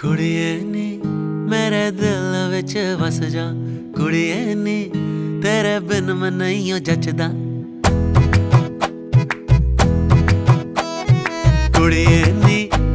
कुड़िए नी मेरे दिल विच वस जा, कुड़िए नी तेरे बिन मैं नहीं जचदा।